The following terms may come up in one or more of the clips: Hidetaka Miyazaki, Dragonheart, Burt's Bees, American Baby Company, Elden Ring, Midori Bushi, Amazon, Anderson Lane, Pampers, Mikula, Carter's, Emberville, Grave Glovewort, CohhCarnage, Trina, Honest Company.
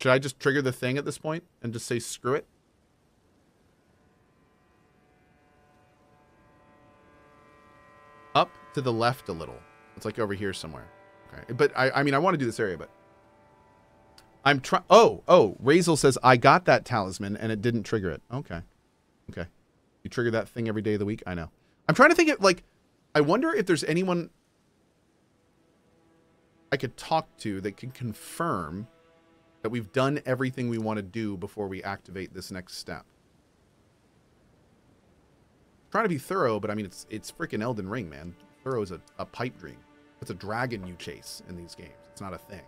Should I just trigger the thing at this point and just say screw it? Up to the left a little. It's like over here somewhere. Okay. But I mean, I want to do this area, but I'm trying. Oh, Razel says I got that talisman and it didn't trigger it. Okay. Okay. You trigger that thing every day of the week. I know. I'm trying to think of, like, I wonder if there's anyone I could talk to that can confirm that we've done everything we want to do before we activate this next step. I'm trying to be thorough, but I mean, it's freaking Elden Ring, man. Thorough is a pipe dream. It's a dragon you chase in these games. It's not a thing.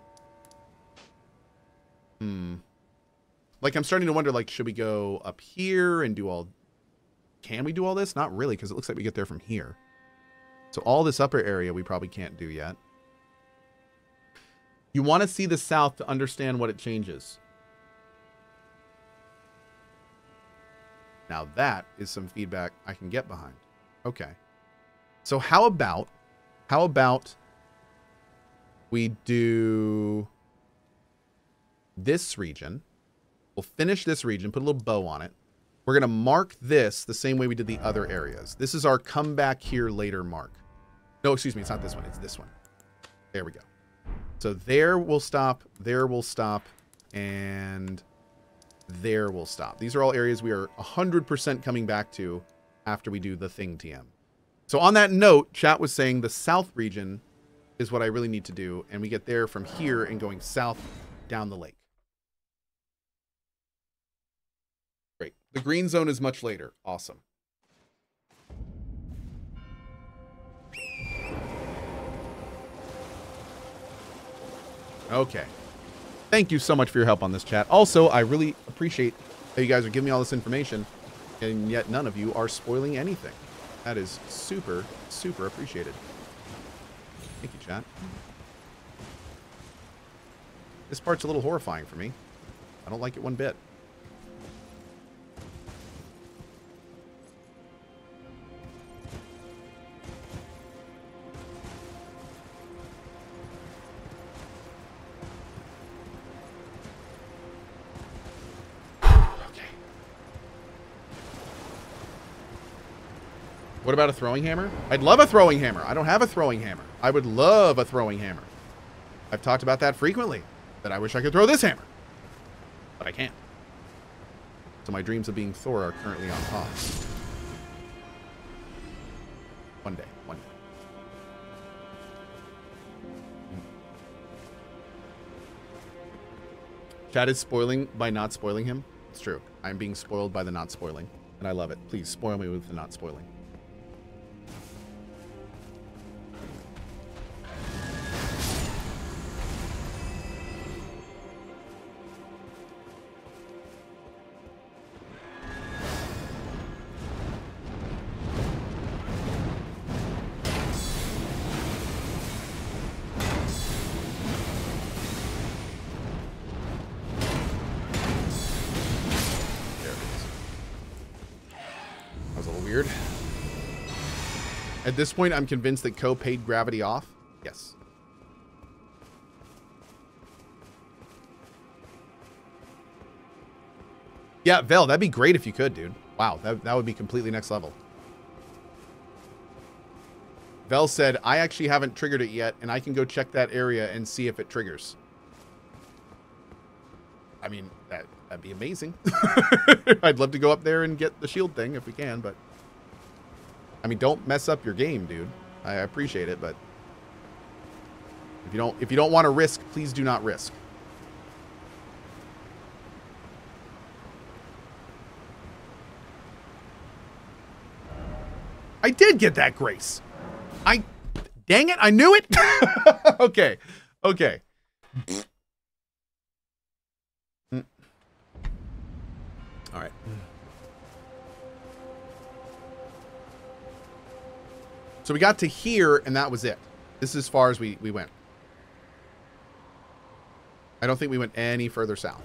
Like, I'm starting to wonder, like, should we go up here and do all... Can we do all this? Not really, because it looks like we get there from here. So all this upper area we probably can't do yet. You want to see the south to understand what it changes. Now that is some feedback I can get behind. Okay. So how about we do this region. We'll finish this region, put a little bow on it. We're going to mark this the same way we did the other areas. This is our come back here later mark. No, excuse me. It's not this one. It's this one. There we go. So there we'll stop, there we'll stop, and there we'll stop. These are all areas we are 100% coming back to after we do the thing TM. So on that note, chat was saying the south region is what I really need to do, and we get there from here and going south down the lake. Great. The green zone is much later. Awesome. Okay. Thank you so much for your help on this, chat. Also, I really appreciate that you guys are giving me all this information, and yet none of you are spoiling anything. That is super, super appreciated. Thank you, chat. This part's a little horrifying for me. I don't like it one bit. What about a throwing hammer? I'd love a throwing hammer. I don't have a throwing hammer. I would love a throwing hammer. I've talked about that frequently, that I wish I could throw this hammer, but I can't. So my dreams of being Thor are currently on pause. One day. Chad is spoiling by not spoiling him. It's true. I'm being spoiled by the not spoiling, and I love it. Please spoil me with the not spoiling. At this point, I'm convinced that Ko paid gravity off. Yes. Yeah, Vel, that'd be great if you could, dude. Wow, that would be completely next level. Vel said, I actually haven't triggered it yet, and I can go check that area and see if it triggers. I mean, that'd be amazing. I'd love to go up there and get the shield thing if we can, but... I mean, don't mess up your game, dude. I appreciate it, but if you don't want to risk, please do not risk. I did get that grace. Dang it, I knew it. Okay. All right. So we got to here, and that was it. This is as far as we went. I don't think we went any further south.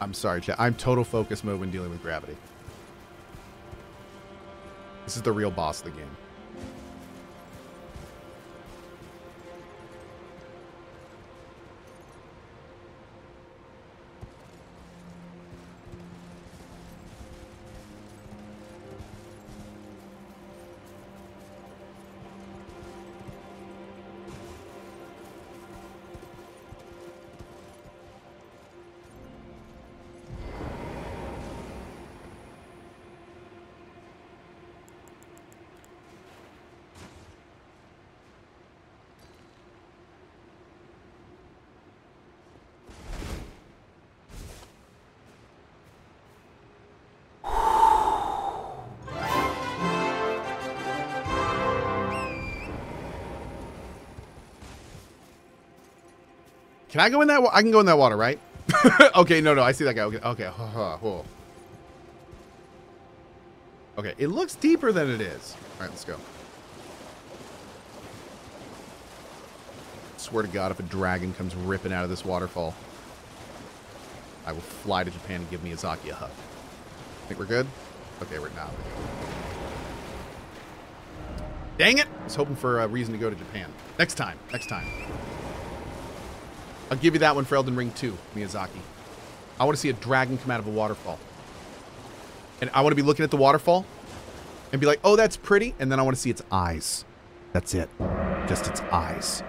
I'm sorry, chat. I'm total focus mode when dealing with gravity. This is the real boss of the game. Can I go in that? I can go in that water, right? Okay, no, I see that guy. Okay. Whoa. Okay, it looks deeper than it is. All right, let's go. Swear to God, if a dragon comes ripping out of this waterfall, I will fly to Japan and give Miyazaki a hug. Think we're good? Okay, we're not. Dang it! I was hoping for a reason to go to Japan. Next time. I'll give you that one for Elden Ring 2, Miyazaki. I want to see a dragon come out of a waterfall. And I want to be looking at the waterfall and be like, oh, that's pretty. And then I want to see its eyes. That's it. Just its eyes.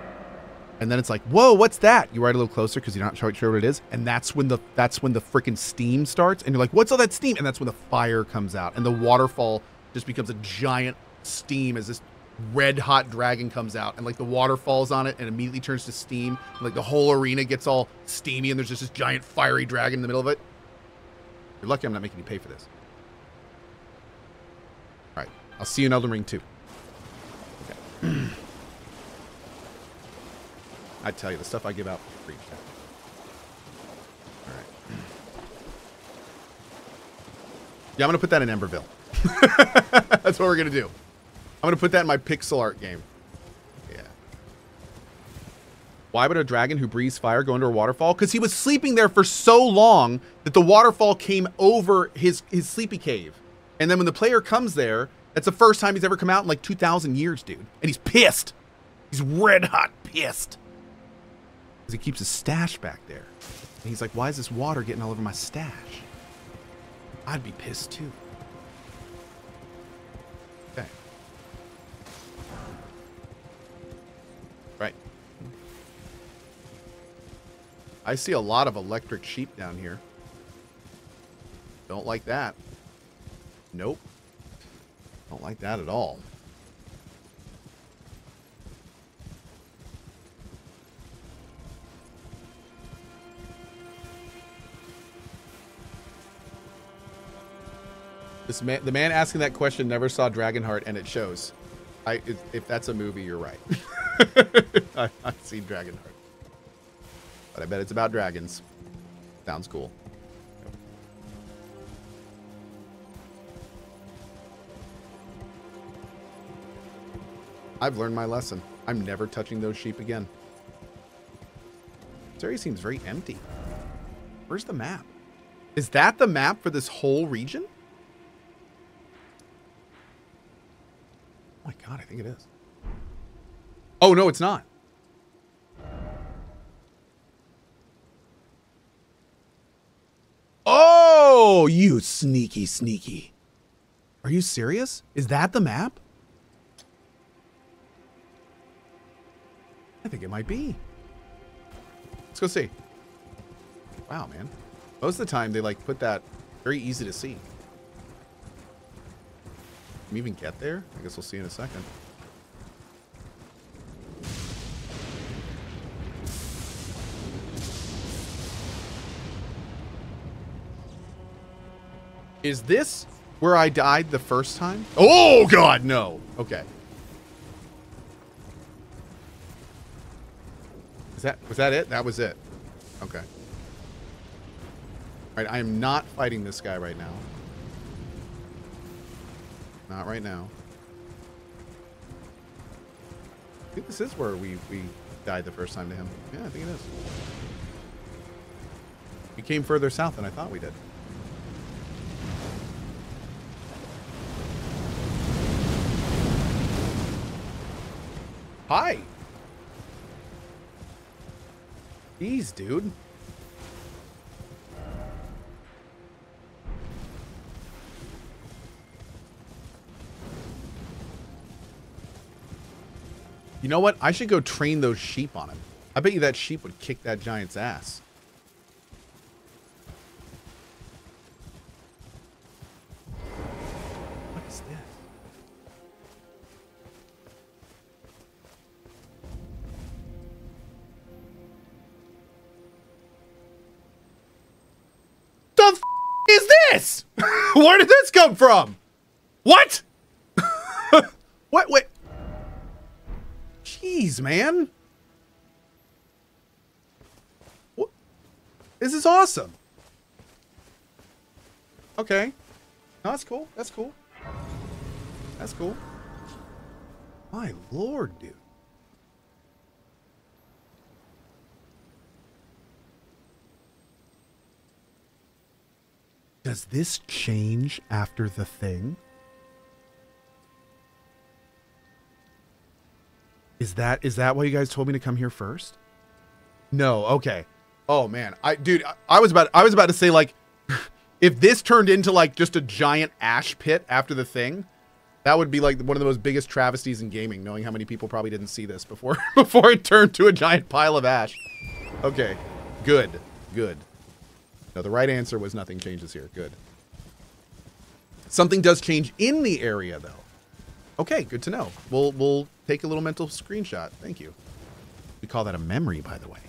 And then it's like, whoa, what's that? You ride a little closer because you're not quite sure what it is. And that's when the freaking steam starts. And you're like, what's all that steam? And that's when the fire comes out. And the waterfall just becomes a giant steam as this red hot dragon comes out, and like the water falls on it and immediately turns to steam, and like the whole arena gets all steamy, and there's just this giant fiery dragon in the middle of it. You're lucky I'm not making you pay for this. All right, I'll see you in Elden Ring 2. Okay. I tell you, the stuff I give out for free. All right. Yeah, I'm gonna put that in Emberville. That's what we're gonna do. I'm going to put that in my pixel art game. Yeah. Why would a dragon who breathes fire go into a waterfall? Because he was sleeping there for so long that the waterfall came over his sleepy cave. And then when the player comes there, that's the first time he's ever come out in like 2,000 years, dude. And he's pissed. He's red hot pissed. Because he keeps his stash back there. And he's like, why is this water getting all over my stash? I'd be pissed too. I see a lot of electric sheep down here. Don't like that. Nope. Don't like that at all. The man asking that question never saw Dragonheart, and it shows. If that's a movie, you're right. I've seen Dragonheart. But I bet it's about dragons. Sounds cool. I've learned my lesson. I'm never touching those sheep again. This area seems very empty. Where's the map? Is that the map for this whole region? Oh my God, I think it is. Oh no, it's not. Oh, you sneaky. Are you serious? Is that the map? I think it might be. Let's go see. Wow, man. Most of the time they like put that very easy to see. Can we even get there? I guess we'll see in a second. Is this where I died the first time? Oh, God, no. Okay. Was that it? That was it. Okay. All right, I am not fighting this guy right now. Not right now. I think this is where we died the first time to him. Yeah, I think it is. We came further south than I thought we did. Hi! Jeez, dude. You know what? I should go train those sheep on him. I bet you that sheep would kick that giant's ass. What is this? The f is this? Where did this come from? What? What? Wait. Jeez, man. What? This is awesome. Okay. No, that's cool. That's cool. That's cool. My lord, dude. Does this change after the thing? Is that why you guys told me to come here first? No, okay. Oh man, I was about to say, like, if this turned into like just a giant ash pit after the thing, that would be like one of the most biggest travesties in gaming, knowing how many people probably didn't see this before before it turned to a giant pile of ash. Okay. Good. Good. No, the right answer was nothing changes here. Good. Something does change in the area though. Okay, good to know. We'll take a little mental screenshot. Thank you. We call that a memory, by the way.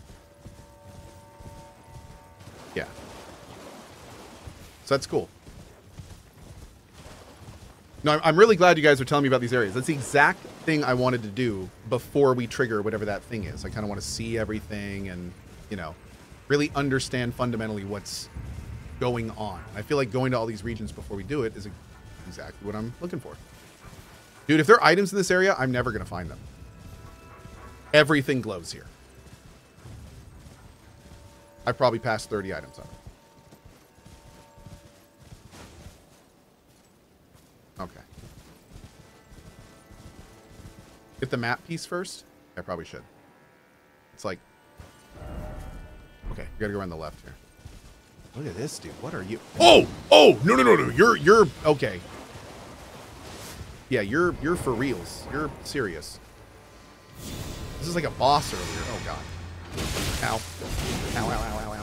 Yeah. So that's cool. No, I'm really glad you guys are telling me about these areas. That's the exact thing I wanted to do before we trigger whatever that thing is. I kind of want to see everything and, you know, really understand fundamentally what's going on. I feel like going to all these regions before we do it is exactly what I'm looking for. Dude, if there are items in this area, I'm never going to find them. Everything glows here. I've probably passed 30 items on it. Okay. Get the map piece first? I probably should. It's like... Okay, we gotta go around the left here. Look at this, dude. What are you... Oh! Oh! No, no, no, no. You're... Okay. Yeah, you're for reals. You're serious. This is like a boss earlier. Oh god. Ow. Ow, ow, ow, ow, ow.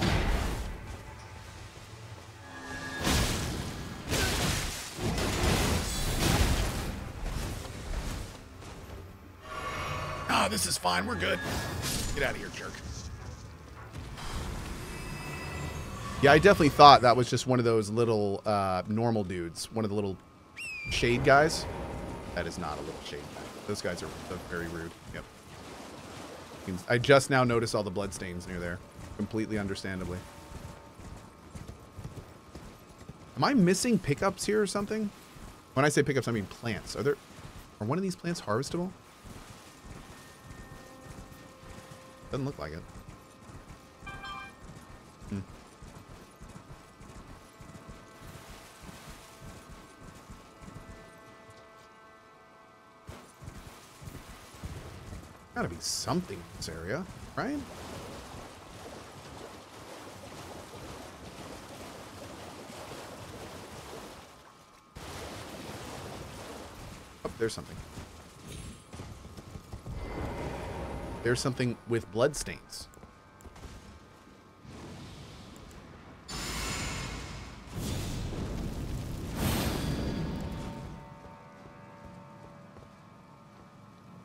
Ah, this is fine. We're good. Get out of here, jerk. Yeah, I definitely thought that was just one of those little normal dudes. One of the little shade guys. That is not a little shade. Those guys are very rude. Yep. I just now notice all the bloodstains near there. Completely understandably. Am I missing pickups here or something? When I say pickups, I mean plants. Are one of these plants harvestable? Doesn't look like it. Hmm. Gotta be something in this area, right? Oh, there's something. There's something with bloodstains.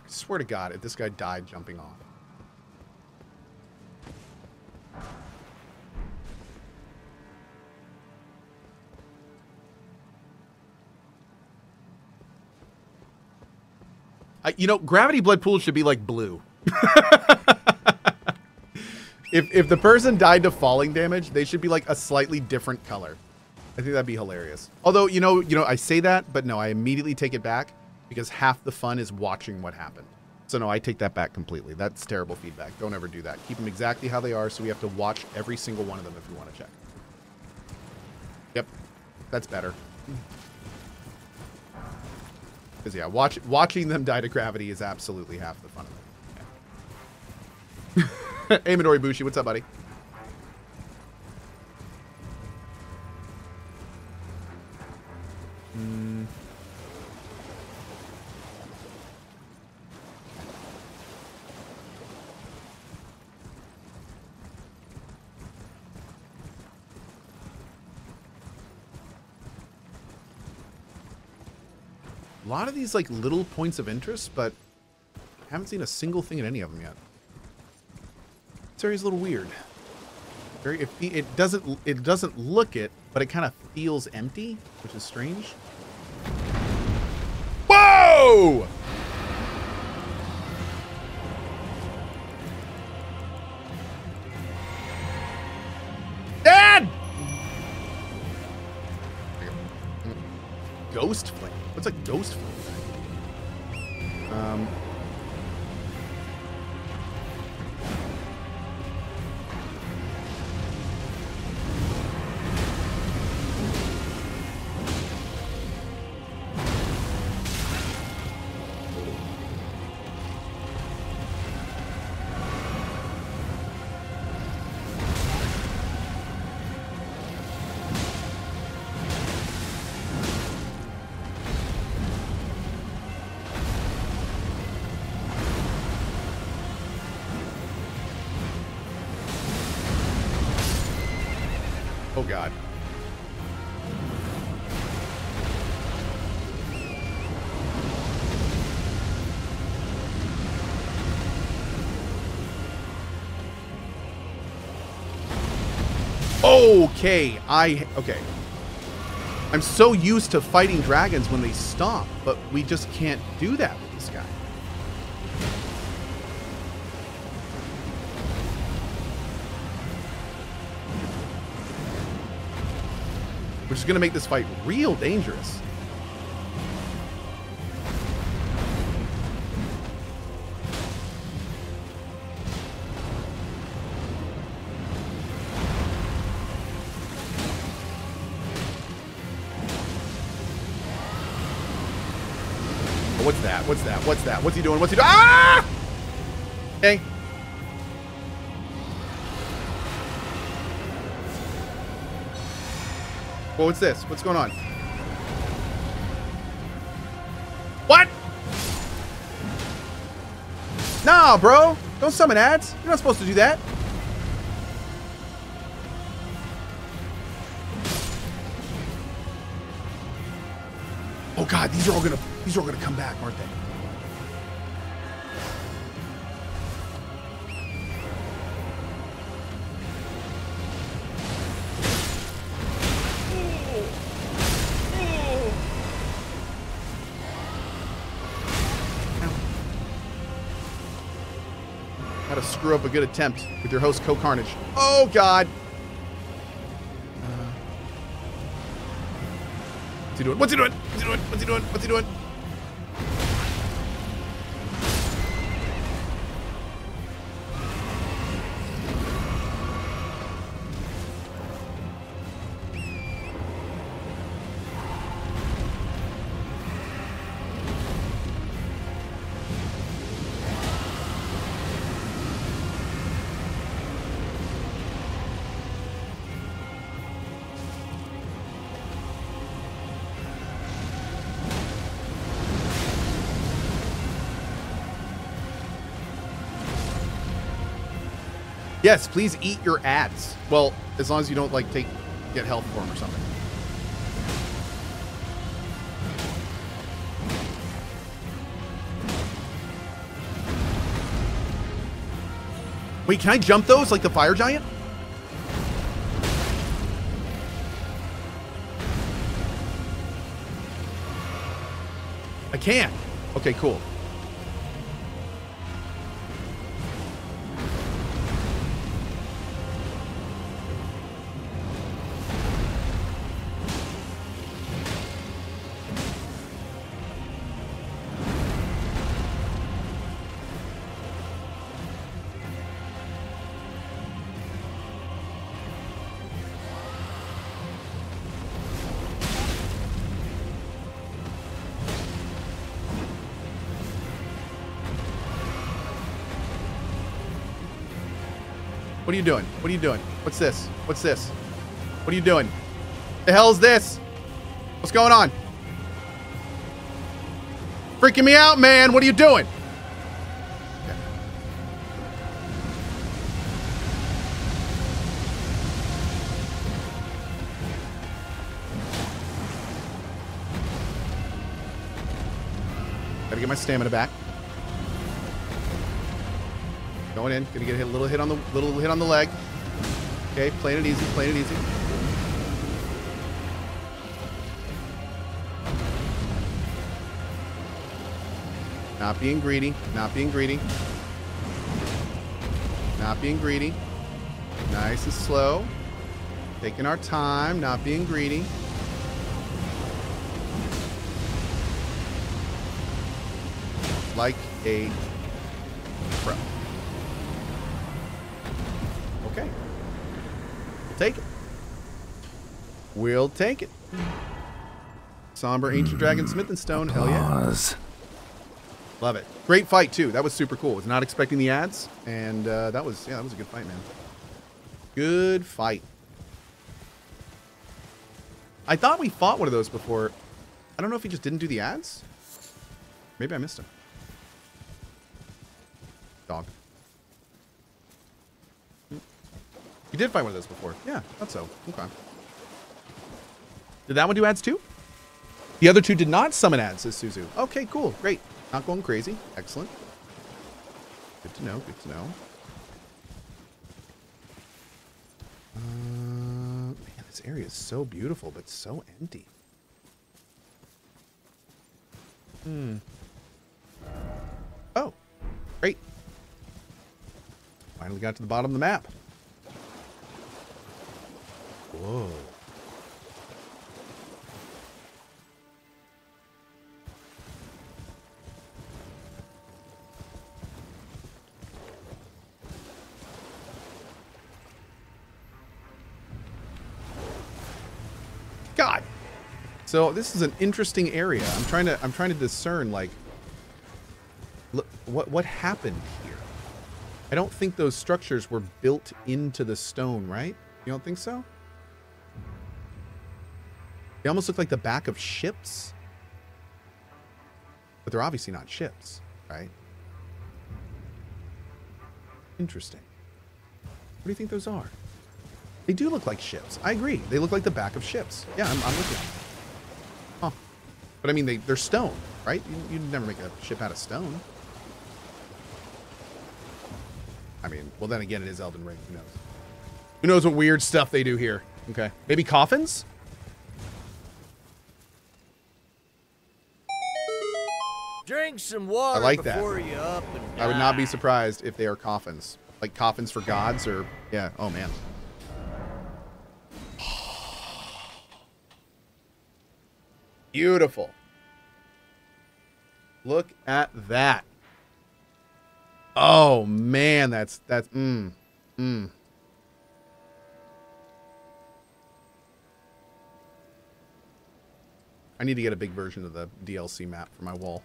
I swear to God, if this guy died jumping off. You know, gravity blood pool should be like blue. If the person died to falling damage, they should be like a slightly different color. I think that'd be hilarious. Although, you know, I say that, but no, I immediately take it back because half the fun is watching what happened. So no, I take that back completely. That's terrible feedback. Don't ever do that. Keep them exactly how they are, so we have to watch every single one of them if we want to check. Yep, that's better. Because yeah, watching them die to gravity is absolutely half the fun of it. Yeah. Hey, Midori Bushi, what's up, buddy? A lot of these like little points of interest, but I haven't seen a single thing in any of them yet. This area's a little weird. It doesn't look it, but it kind of feels empty, which is strange. Whoa! Dad! Ghost flame. What's a ghost flame? Oh God. Okay, okay. I'm so used to fighting dragons when they stomp, but we just can't do that with this guy. Which is going to make this fight real dangerous. Oh, what's that? What's that? What's that? What's he doing? What's he doing? Ah! Okay. Whoa, what's this? What's going on? What? Nah, bro. Don't summon ads. You're not supposed to do that. Oh God, these are all gonna come back, aren't they? Screw up a good attempt with your host CohhCarnage. Oh God! What's he doing? What's he doing? What's he doing? What's he doing? What's he doing? Yes, please eat your ads. Well, as long as you don't like get health for them or something. Wait, can I jump those like the fire giant? I can. Okay, cool. What are you doing? What are you doing? What's this? What's this? What are you doing? The hell is this? What's going on? Freaking me out, man. What are you doing? Okay. Gotta get my stamina back. Going in, gonna get a little hit on the leg. Okay, playing it easy, Not being greedy, Nice and slow. Taking our time, not being greedy. Like a pro. Okay. We'll take it. Somber Ancient Dragon Smith and Stone. Hell yeah. Love it. Great fight too. That was super cool. Was not expecting the ads, and that was that was a good fight, man. Good fight. I thought we fought one of those before. I don't know if he just didn't do the ads. Maybe I missed him. Dog. You did fight one of those before. Yeah, that's so. Okay. Did that one do ads too? The other two did not summon ads, says Suzu. Okay, cool. Great. Not going crazy. Excellent. Good to know. Good to know. Man, this area is so beautiful, but so empty. Hmm. Oh, great. Finally got to the bottom of the map. Whoa. God. So this is an interesting area. I'm trying to discern, like, look, what happened here? I don't think those structures were built into the stone, right? You don't think so? They almost look like the back of ships, but they're obviously not ships, right? Interesting. What do you think those are? They do look like ships. I agree. They look like the back of ships. Yeah, I'm looking. Huh. But I mean, they're stone, right? You'd never make a ship out of stone. I mean, well, then again, it is Elden Ring. Who knows? Who knows what weird stuff they do here? Okay. Maybe coffins? Drink some water. I like that. You up and I would not be surprised if they are coffins. Like coffins for gods or... Yeah. Oh, man. Beautiful. Look at that. Oh, man. That's... I need to get a big version of the DLC map for my wall.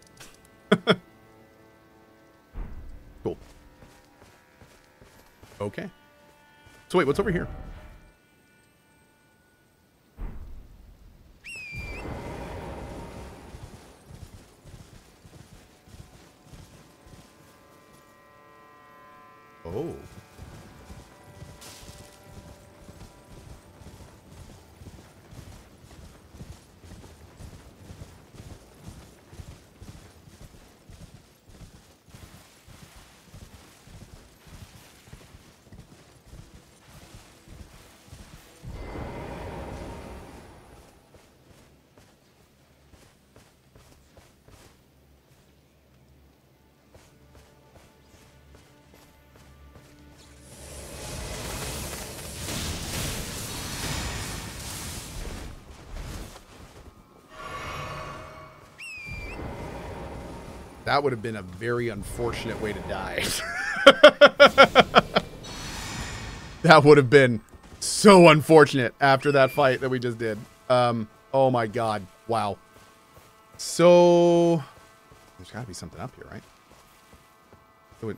Cool. Okay. So wait, what's over here? Oh. That would have been a very unfortunate way to die. That would have been so unfortunate after that fight that we just did. Oh my God. Wow. So there's gotta be something up here, right?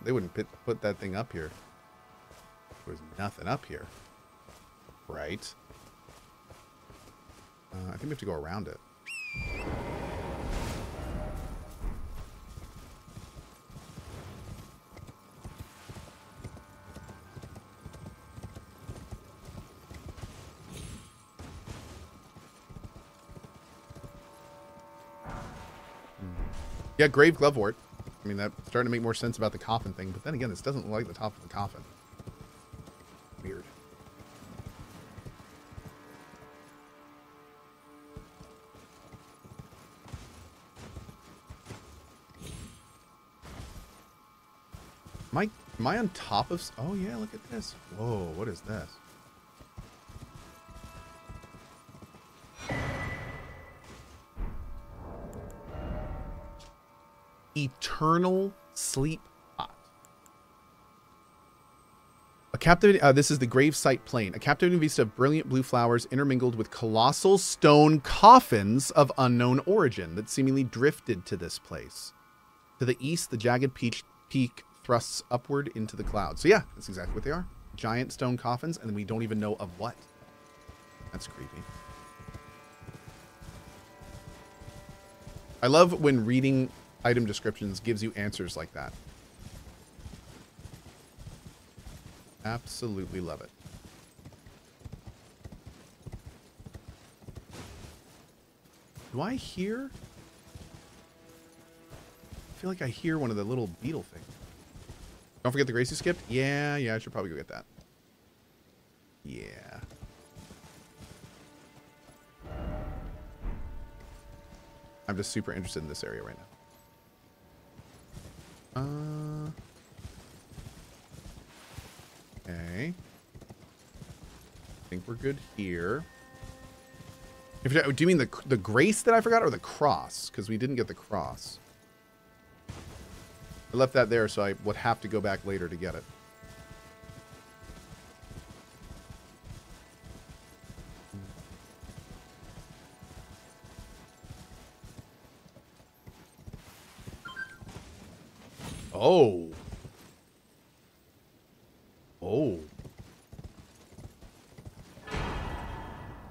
They wouldn't put that thing up here. There's nothing up here. Right. I think we have to go around it. Yeah, Grave Glovewort. I mean, that's starting to make more sense about the coffin thing. But then again, this doesn't look like the top of the coffin. Weird. Am I on top of... Oh, yeah, look at this. Whoa, what is this? Eternal Sleep Pot. A captivating... this is the Gravesite Plain. A captivating vista of brilliant blue flowers intermingled with colossal stone coffins of unknown origin that seemingly drifted to this place. To the east, the jagged peak thrusts upward into the clouds. So yeah, that's exactly what they are. Giant stone coffins, and we don't even know of what. That's creepy. I love when reading... item descriptions gives you answers like that. Absolutely love it. Do I hear? I feel like I hear one of the little beetle things. Don't forget the grace you skipped? Yeah, yeah, I should probably go get that. Yeah. I'm just super interested in this area right now. Okay. I think we're good here. If, do you mean the grace that I forgot or the cross? Because we didn't get the cross. I left that there, so I would have to go back later to get it. Oh. Oh.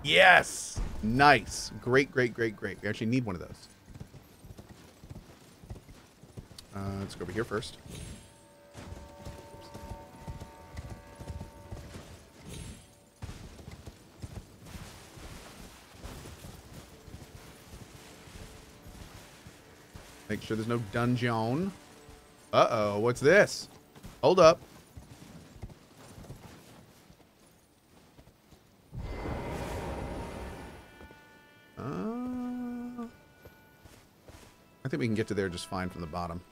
Yes. Nice. Great, great, great, great. We actually need one of those. Let's go over here first. Make sure there's no dungeon. Uh-oh, what's this? Hold up. I think we can get to there just fine from the bottom.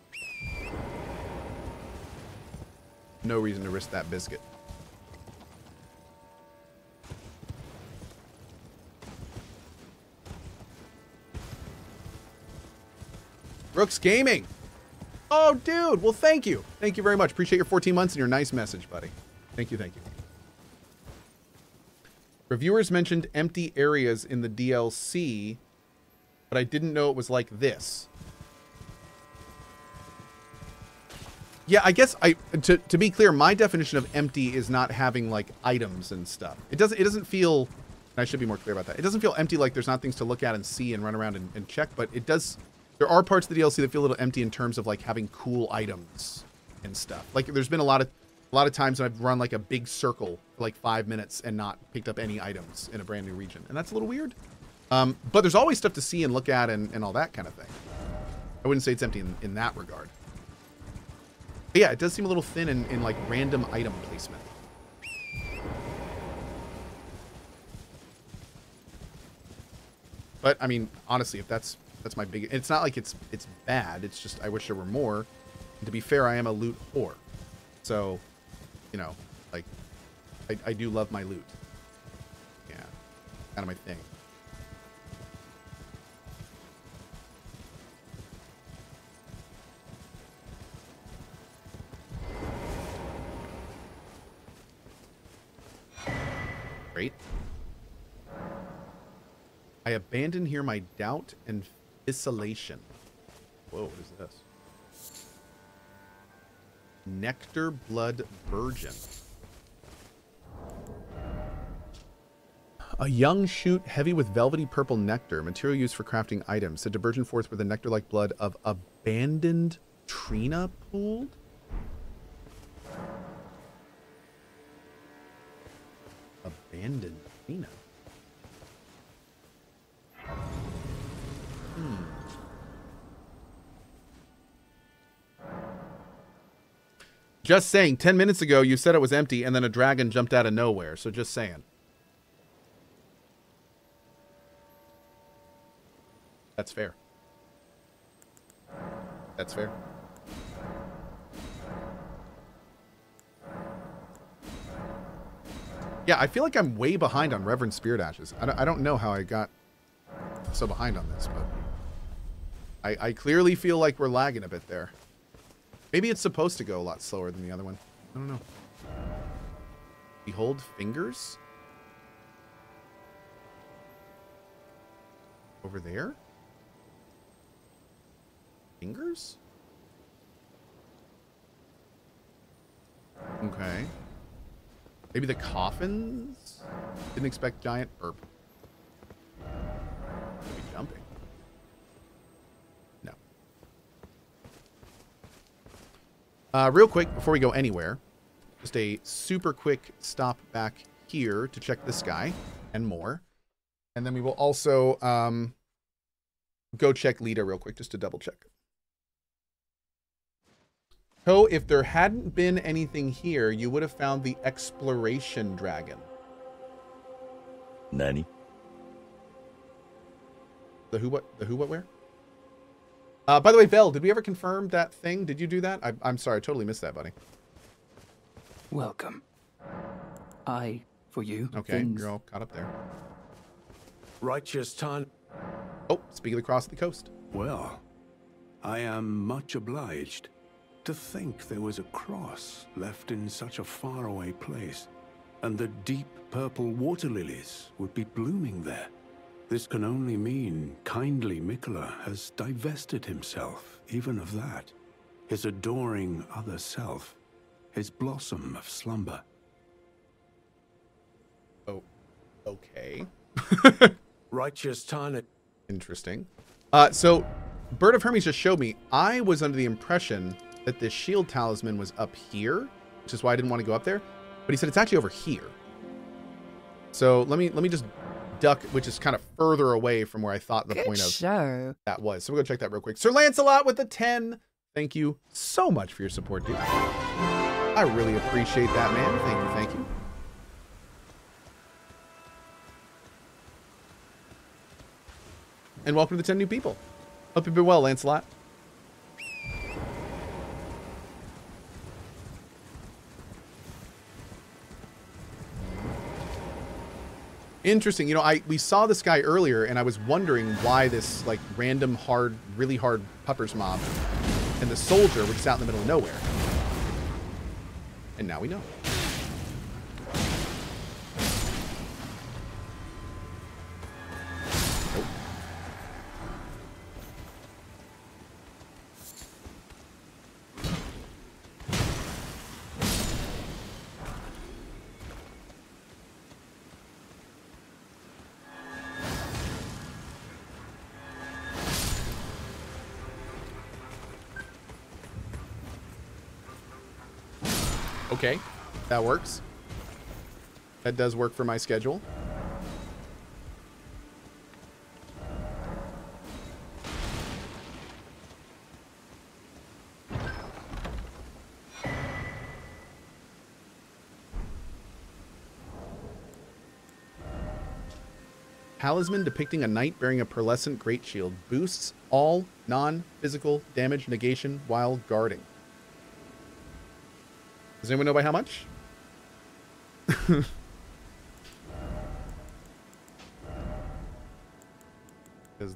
No reason to risk that biscuit. Brooks Gaming! Oh, dude. Well, thank you. Thank you very much. Appreciate your 14 months and your nice message, buddy. Thank you. Thank you. Reviewers mentioned empty areas in the DLC, but I didn't know it was like this. Yeah, I guess to be clear, my definition of empty is not having like items and stuff. It doesn't feel, and I should be more clear about that. It doesn't feel empty like there's not things to look at and see and run around and check, but it does. There are parts of the DLC that feel a little empty in terms of like having cool items and stuff. Like there's been a lot of times when I've run like a big circle for like 5 minutes and not picked up any items in a brand new region. And that's a little weird. But there's always stuff to see and look at and all that kind of thing. I wouldn't say it's empty in that regard. But yeah, it does seem a little thin in like random item placement. But I mean, honestly, if that's my big... It's not like it's bad. It's just I wish there were more. And to be fair, I am a loot whore. So, you know, like, I do love my loot. Yeah. Kind of my thing. Great. I abandon here my doubt and fear. Isolation. Whoa, what is this? Nectar Blood Virgin. A young shoot heavy with velvety purple nectar, material used for crafting items, said to burgeon forth with the nectar-like blood of abandoned Trina pooled? Abandoned Trina. Just saying, 10 minutes ago you said it was empty and then a dragon jumped out of nowhere, so just saying. That's fair. That's fair. Yeah, I feel like I'm way behind on Reverend Spirit Ashes. I don't know how I got so behind on this, but I clearly feel like we're lagging a bit there. Maybe it's supposed to go a lot slower than the other one. I don't know. Behold fingers? Over there? Fingers? Okay. Maybe the coffins? Didn't expect giant herb. Could be jumping. Real quick, before we go anywhere, just a super quick stop back here to check this guy and more. And then we will also go check Lita real quick, just to double check. So if there hadn't been anything here, you would have found the exploration dragon. Nani? The who, what? The who, what, where? By the way, Bell, did we ever confirm that thing? Did you do that? I'm sorry, I totally missed that, buddy. Welcome. I, for you. Okay, things. You're all caught up there. Righteous time. Oh, speaking across the coast. Well, I am much obliged. To think there was a cross left in such a faraway place, and the deep purple water lilies would be blooming there. This can only mean kindly Mikula has divested himself even of that, his adoring other self, his blossom of slumber. Oh, okay. Righteous tonic. Interesting. So, Bird of Hermes just showed me, I was under the impression that this shield talisman was up here, which is why I didn't want to go up there, but he said it's actually over here. So let me just duck, which is kind of further away from where I thought the good point show. Of that was. So we'll go check that real quick. Sir Lancelot with the 10. Thank you so much for your support, dude. I really appreciate that, man. Thank you, thank you. And welcome to the 10 new people. Hope you've been well, Lancelot. Interesting. You know, we saw this guy earlier, and I was wondering why this, like, random hard, really hard puppers mob and the soldier were just out in the middle of nowhere. And now we know. Nope. Okay, that works. That does work for my schedule. Talisman depicting a knight bearing a pearlescent great shield boosts all non-physical damage negation while guarding. Does anyone know by how much? Because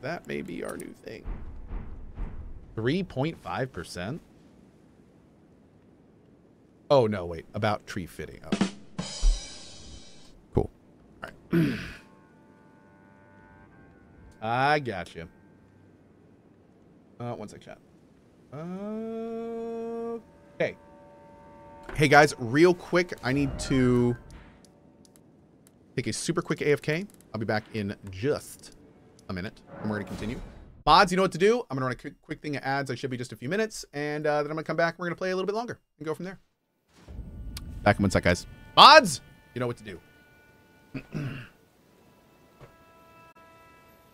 that may be our new thing. 3.5%? Oh, no, wait. About tree fitting. Oh. Cool. All right. I got you. One sec, chat. Okay. Hey guys, real quick, I need to Take a super quick AFK. I'll be back in just a minute, and we're going to continue. Mods, you know what to do. I'm going to run a quick thing of ads. I should be just a few minutes, and then I'm going to come back. We're going to play a little bit longer and go from there. Back in one sec, guys. Mods, you know what to do.